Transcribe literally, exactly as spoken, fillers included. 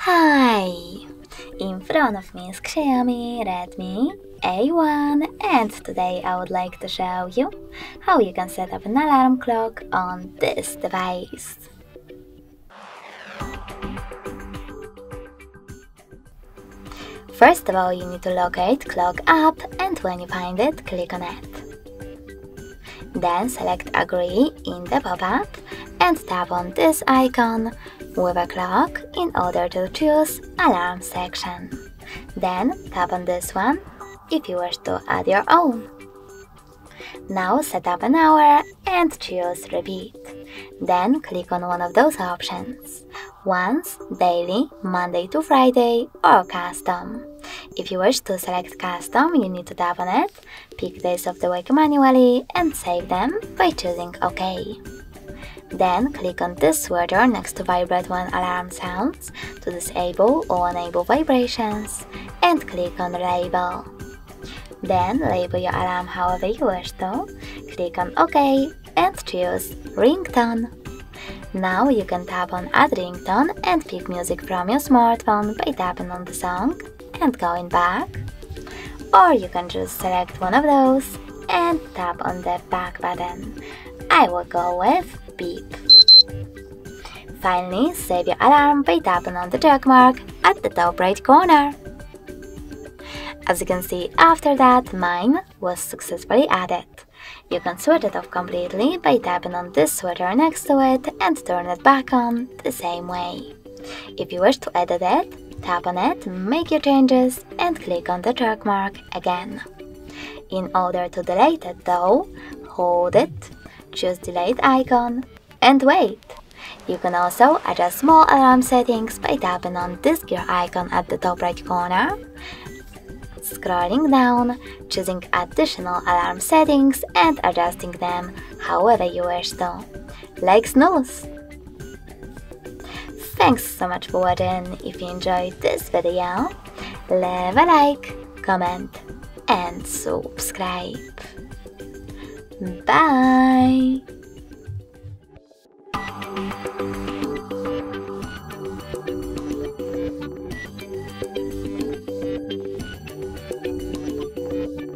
Hi! In front of me is Xiaomi Redmi A one, and today I would like to show you how you can set up an alarm clock on this device. First of all, you need to locate Clock App, and when you find it, click on it. Then select Agree in the pop-up and tap on this icon with a clock in order to choose Alarm section. Then tap on this one if you wish to add your own. Now set up an hour and choose Repeat. Then click on one of those options: once, daily, Monday to Friday, or custom. If you wish to select custom, you need to tap on it, pick days of the week manually, and save them by choosing OK. Then click on this slider next to vibrate when alarm sounds to disable or enable vibrations, and click on label. Then label your alarm however you wish to, click on OK, and choose Ringtone. Now you can tap on Add Ringtone and pick music from your smartphone by tapping on the song and going back. Or you can just select one of those and tap on the back button. I will go with Beep. Finally, save your alarm by tapping on the check mark at the top right corner. As you can see, after that, mine was successfully added. You can switch it off completely by tapping on this sweater next to it and turn it back on the same way. If you wish to edit it, tap on it, make your changes, and click on the check mark again. In order to delete it though, hold it, choose Delete icon, and wait. You can also adjust small alarm settings by tapping on this gear icon at the top right corner, scrolling down, choosing additional alarm settings and adjusting them however you wish to, like snooze. Thanks so much for watching. If you enjoyed this video, leave a like, comment and subscribe. Bye!